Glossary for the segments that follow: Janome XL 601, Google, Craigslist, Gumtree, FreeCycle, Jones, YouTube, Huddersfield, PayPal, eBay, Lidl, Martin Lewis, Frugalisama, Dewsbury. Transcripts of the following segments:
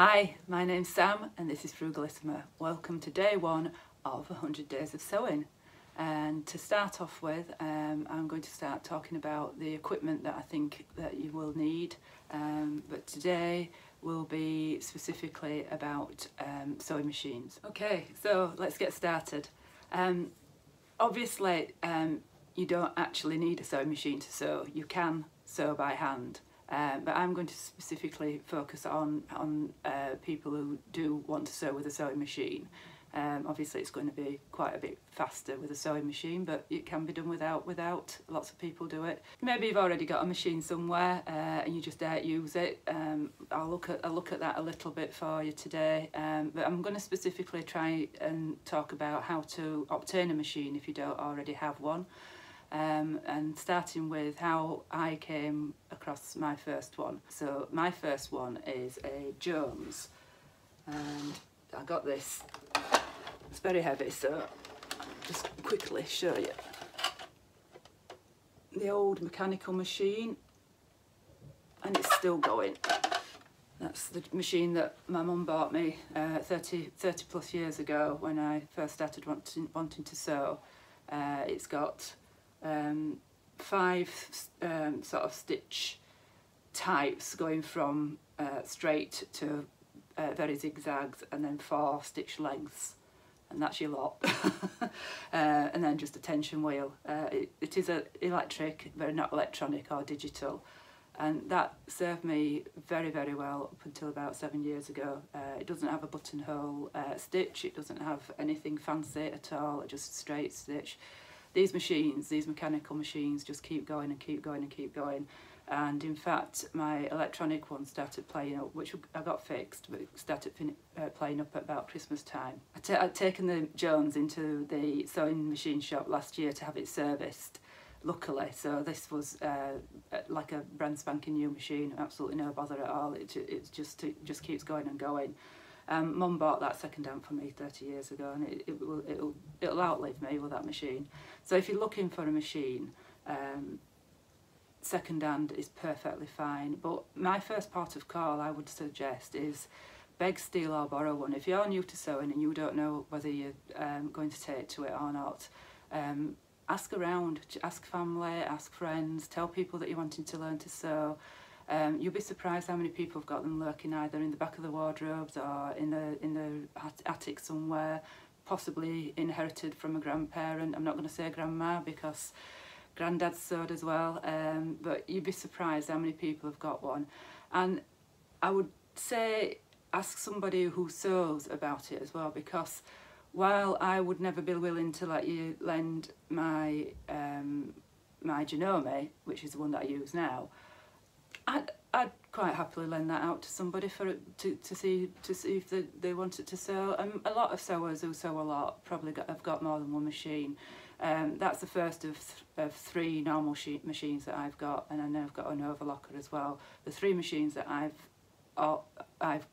Hi, my name's Sam and this is Frugalisama. Welcome to day one of 100 Days of Sewing. And to start off with, I'm going to start talking about the equipment that I think that you will need. But today will be specifically about sewing machines. Okay, so let's get started. Obviously, you don't actually need a sewing machine to sew. You can sew by hand. But I'm going to specifically focus on people who do want to sew with a sewing machine. Obviously it's going to be quite a bit faster with a sewing machine, but it can be done without. Lots of people do it. Maybe you've already got a machine somewhere and you just don't use it. I'll look at that a little bit for you today, but I'm going to specifically try and talk about how to obtain a machine if you don't already have one. And starting with how I came across my first one. So my first one is a Jones, and I got this. It's very heavy, so I'll just quickly show you. The old mechanical machine, and it's still going. That's the machine that my mum bought me 30 plus years ago when I first started wanting to sew. It's got five sort of stitch types, going from straight to very zigzags, and then four stitch lengths, and that's your lot. And then just a tension wheel. It is electric, but not electronic or digital, and that served me very, very well up until about 7 years ago. It doesn't have a buttonhole stitch, it doesn't have anything fancy at all, just straight stitch. These machines, these mechanical machines, just keep going and keep going and keep going. And in fact, my electronic one started playing up, which I got fixed, but it started playing up at about Christmas time. I'd taken the Jones into the sewing machine shop last year to have it serviced, luckily. So this was like a brand spanking new machine, absolutely no bother at all. It just keeps going and going. Mum bought that second-hand for me 30 years ago, and it'll outlive me with that machine. So if you're looking for a machine, second-hand is perfectly fine. But my first part of call, I would suggest, is beg, steal or borrow one. If you're new to sewing and you don't know whether you're going to take to it or not, ask around, ask family, ask friends, tell people that you're wanting to learn to sew. You'll be surprised how many people have got them lurking either in the back of the wardrobes or in the attic somewhere, possibly inherited from a grandparent. I'm not going to say grandma because granddad sewed as well, but you'd be surprised how many people have got one. And I would say ask somebody who sews about it as well, because while I would never be willing to let you lend my my Janome, which is the one that I use now, I'd quite happily lend that out to somebody to see if they wanted to sew. A lot of sewers who sew a lot probably have got more than one machine. That's the first of three normal machines that I've got, and I know I've got an overlocker as well. The three machines that I've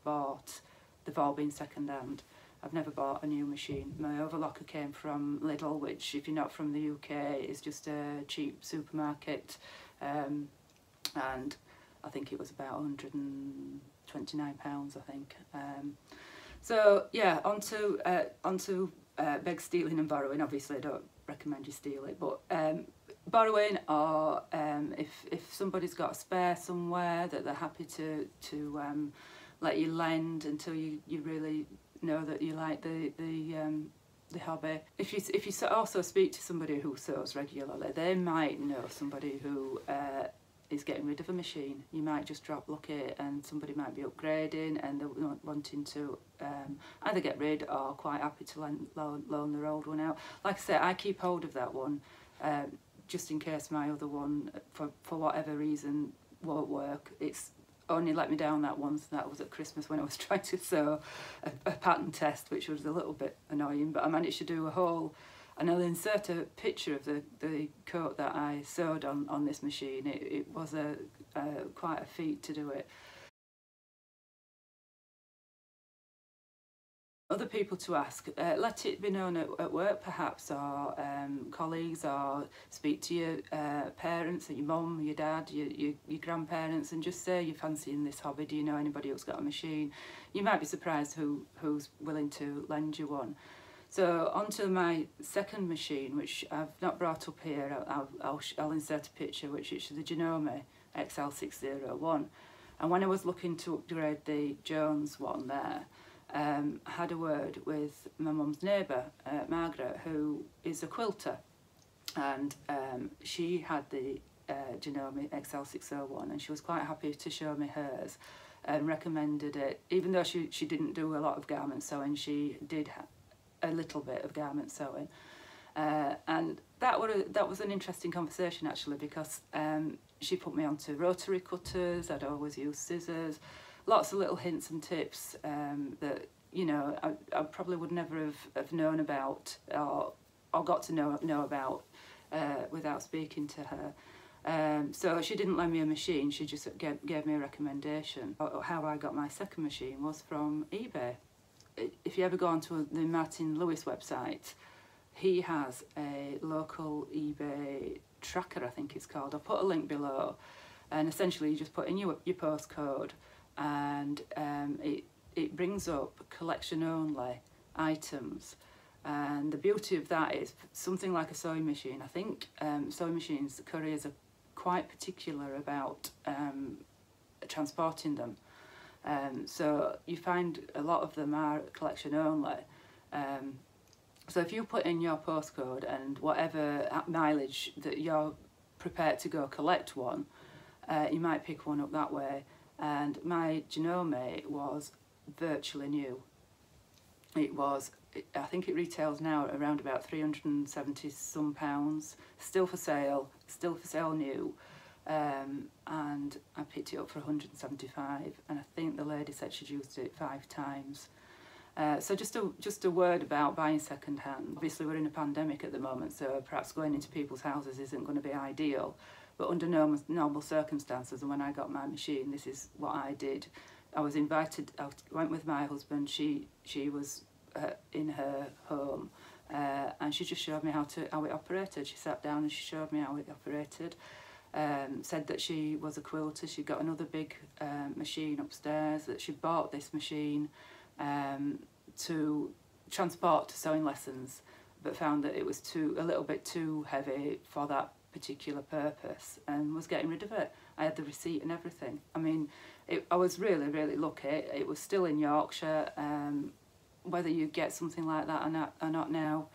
bought, they've all been second-hand. I've never bought a new machine. My overlocker came from Lidl, which, if you're not from the UK, is just a cheap supermarket, and I think it was about £129, I think. So yeah, onto beg, stealing and borrowing. Obviously I don't recommend you steal it, but borrowing, or if somebody's got a spare somewhere that they're happy to let you lend until you really know that you like the hobby. If you also speak to somebody who sews regularly, they might know somebody who is getting rid of a machine. You might just drop lucky, and somebody might be upgrading and they're wanting to either get rid or quite happy to loan their old one out. Like I said, I keep hold of that one just in case my other one for whatever reason won't work. It's only let me down that once, and that was at Christmas when I was trying to sew a pattern test, which was a little bit annoying, but I managed to do a whole. And I'll insert a picture of the coat that I sewed on this machine. It was quite a feat to do it. other people to ask, let it be known at work perhaps, or colleagues, or speak to your parents, or your mum, your dad, your grandparents, and just say you're fancying this hobby, do you know anybody who's got a machine? You might be surprised who's willing to lend you one. So onto my second machine, which I've not brought up here, I'll insert a picture, which is the Janome XL 601. And when I was looking to upgrade the Jones one there, I had a word with my mum's neighbour, Margaret, who is a quilter, and she had the Janome XL 601 and she was quite happy to show me hers and recommended it. Even though she didn't do a lot of garment sewing, she did a little bit of garment sewing, and that was an interesting conversation actually, because she put me onto rotary cutters. I'd always used scissors. Lots of little hints and tips that, you know, I probably would never have known about or got to know about without speaking to her. So she didn't lend me a machine, she just gave me a recommendation. How I got my second machine was from eBay. If you ever go onto the Martin Lewis website, he has a local eBay tracker, I think it's called. I'll put a link below, and essentially you just put in your postcode, and it brings up collection only items. And the beauty of that is something like a sewing machine. I think sewing machines, couriers are quite particular about transporting them, so you find a lot of them are collection only. So if you put in your postcode and whatever mileage that you're prepared to go collect one, you might pick one up that way. And my Janome was virtually new. It was, I think it retails now at around about £370 some, still for sale new, and I picked it up for 175, and I think the lady said she'd used it 5 times. So just a word about buying second hand. Obviously we're in a pandemic at the moment, so perhaps going into people's houses isn't going to be ideal. But under normal circumstances, and when I got my machine, this is what I did. I was invited, I went with my husband, she was in her home, and she just showed me how it operated. She sat down and she showed me how it operated, said that she was a quilter, she'd got another big machine upstairs, that she bought this machine to transport to sewing lessons, but found that it was a little bit too heavy for that particular purpose and was getting rid of it. I had the receipt and everything. I mean, I was really, really lucky. It was still in Yorkshire. Whether you get something like that or not now,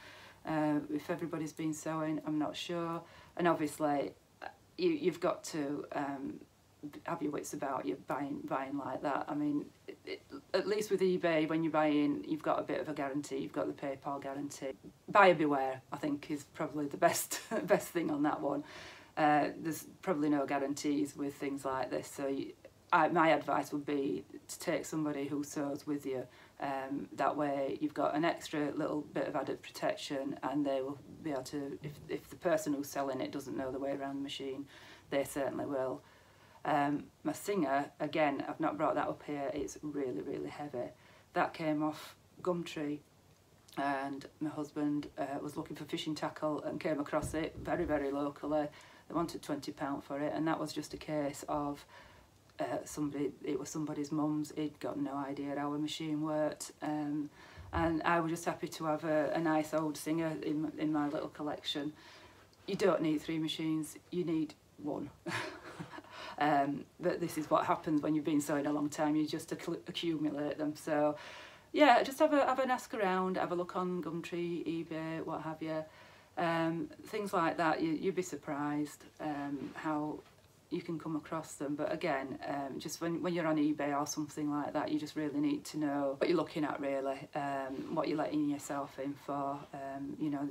if everybody's been sewing, I'm not sure. And obviously, you've got to have your wits about you buying like that. I mean, at least with eBay, when you buy in, you've got a bit of a guarantee. You've got the PayPal guarantee. Buyer beware, I think, is probably the best thing on that one. There's probably no guarantees with things like this, so my advice would be to take somebody who sews with you. That way you've got an extra little bit of added protection, and they will be able to, if the person who's selling it doesn't know the way around the machine, they certainly will. My Singer, again, I've not brought that up here, it's really, really heavy. That came off Gumtree, and my husband was looking for fishing tackle and came across it very, very locally. They wanted £20 for it, and that was just a case of it was somebody's mum's, he'd got no idea how a machine worked, and I was just happy to have a nice old Singer in my little collection. You don't need 3 machines, you need one. But this is what happens when you've been sewing a long time, you just accumulate them. So yeah, just have an ask around, have a look on Gumtree, eBay, what have you, things like that. You'd be surprised how you can come across them. But again, just when you're on eBay or something like that, you just really need to know what you're looking at, really, what you're letting yourself in for, you know,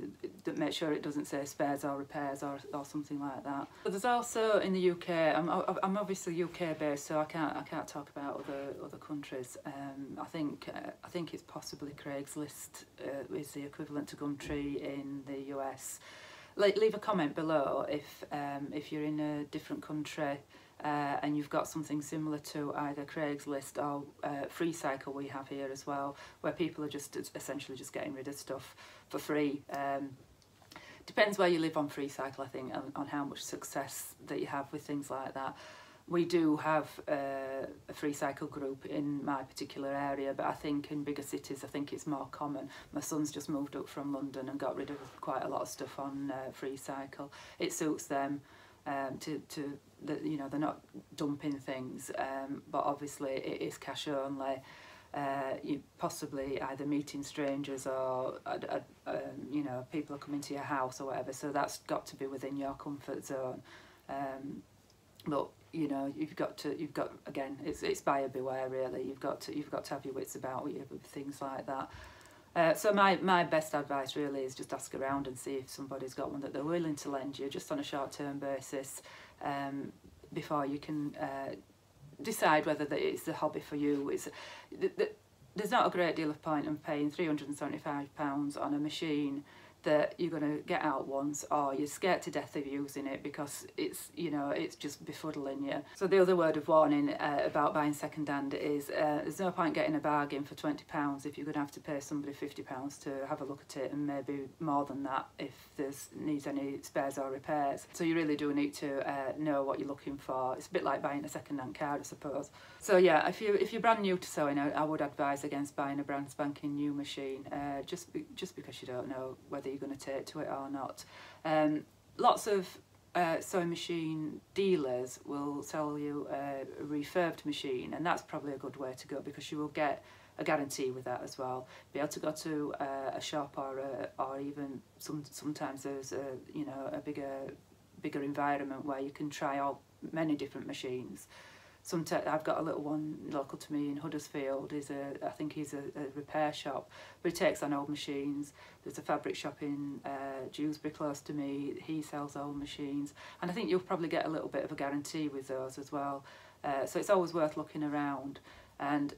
make sure it doesn't say spares or repairs or something like that. But there's also in the UK, I'm obviously UK based, so I can't talk about other countries. I think it's possibly Craigslist is the equivalent to Gumtree in the US. leave a comment below if you're in a different country and you've got something similar to either Craigslist or FreeCycle we have here as well, where people are just essentially just getting rid of stuff for free. Depends where you live on FreeCycle, I think, on how much success that you have with things like that. We do have a FreeCycle group in my particular area, but I think in bigger cities, I think it's more common. My son's just moved up from London and got rid of quite a lot of stuff on FreeCycle. It suits them you know, they're not dumping things, but obviously it is cash only. You possibly either meeting strangers or you know, people are coming to your house or whatever, so that's got to be within your comfort zone. But you know, you've got again, it's buyer beware really. You've got to have your wits about you with things like that. So my best advice really is just ask around and see if somebody's got one that they're willing to lend you just on a short-term basis before you can decide whether it's a hobby for you. There's not a great deal of point in paying £375 on a machine that you're going to get out once, or you're scared to death of using it because it's, you know, it's just befuddling you. So the other word of warning about buying second hand is there's no point getting a bargain for £20 if you're going to have to pay somebody £50 to have a look at it, and maybe more than that if there's needs any spares or repairs. So you really do need to know what you're looking for. It's a bit like buying a second hand car, I suppose. So yeah, if you're brand new to sewing, I would advise against buying a brand spanking new machine just because you don't know whether you're going to take to it or not. Lots of sewing machine dealers will sell you a refurbed machine, and that's probably a good way to go because you will get a guarantee with that as well. Be able to go to a shop or even sometimes there's a, you know, a bigger environment where you can try out many different machines. Sometimes I've got a little one local to me in Huddersfield. I think he's a repair shop, but he takes on old machines. There's a fabric shop in Dewsbury close to me. He sells old machines, and I think you'll probably get a little bit of a guarantee with those as well. So it's always worth looking around. And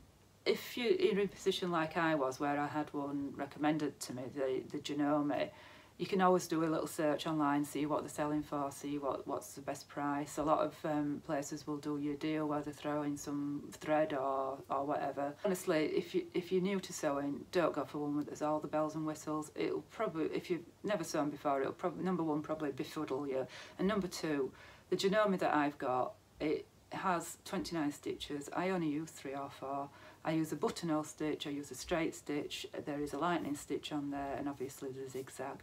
if you're in a position like I was, where I had one recommended to me, the Janome, you can always do a little search online, see what they're selling for, see what's the best price. A lot of places will do your deal where they throw in some thread or whatever. Honestly, if you're new to sewing, don't go for one with all the bells and whistles. It'll probably, if you've never sewn before, it'll probably, number one, probably befuddle you, and number two, the Janome that I've got, it has 29 stitches. I only use 3 or 4. I use a buttonhole stitch, I use a straight stitch, there is a lightning stitch on there, and obviously the zigzag.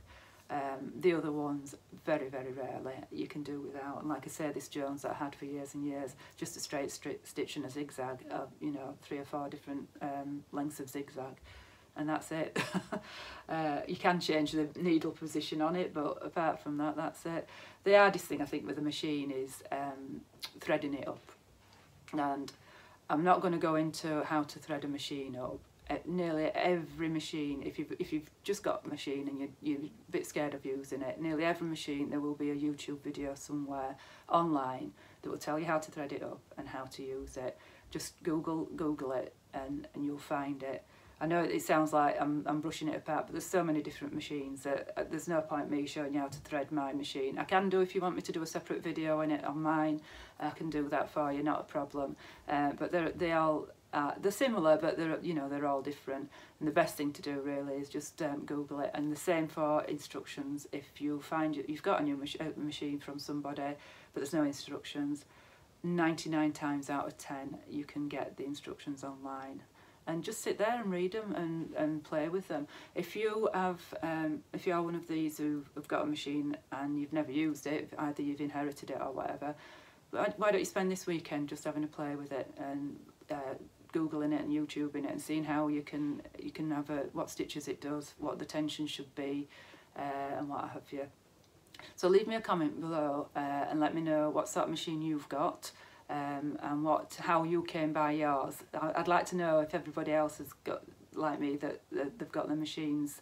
The other ones, very, very rarely you can do without. And like I say, this Jones that I had for years and years, just a straight stitch and a zigzag, you know, 3 or 4 different lengths of zigzag, and that's it. You can change the needle position on it, but apart from that, that's it. The hardest thing I think with a machine is threading it up, and I'm not going to go into how to thread a machine up. Nearly every machine, if you've just got a machine and you're a bit scared of using it, nearly every machine, there will be a YouTube video somewhere online that will tell you how to thread it up and how to use it. Just Google it and you'll find it. I know it sounds like I'm brushing it apart, but there's so many different machines that there's no point me showing you how to thread my machine. I can do, if you want me to do a separate video on it on mine, I can do that for you, not a problem. But they're similar, but they're, you know, they're all different. And the best thing to do really is just Google it. And the same for instructions. If you find you've got a new machine from somebody, but there's no instructions, 99 times out of 10, you can get the instructions online. And just sit there and read them and play with them. If you have, if you are one of these who have got a machine and you've never used it, either you've inherited it or whatever, why don't you spend this weekend just having a play with it and Googling it and YouTubing it and seeing how you can have what stitches it does, what the tension should be, and what have you. So leave me a comment below and let me know what sort of machine you've got. And how you came by yours. I'd like to know if everybody else has got, like me, that they've got the machines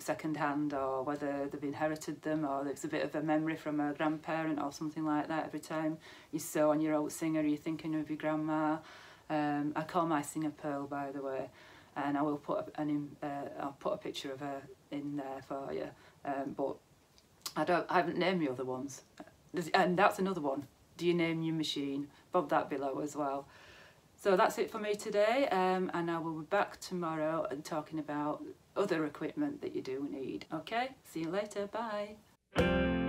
second hand, or whether they've inherited them, or it's a bit of a memory from a grandparent or something like that. Every time you sew on your old Singer, you're thinking of your grandma. I call my Singer Pearl, by the way, and I will put I'll put a picture of her in there for you. But I haven't named the other ones. And that's another one. Do you name your machine? Bob that below as well. So that's it for me today, and I will be back tomorrow and talking about other equipment that you do need. Okay, see you later, bye.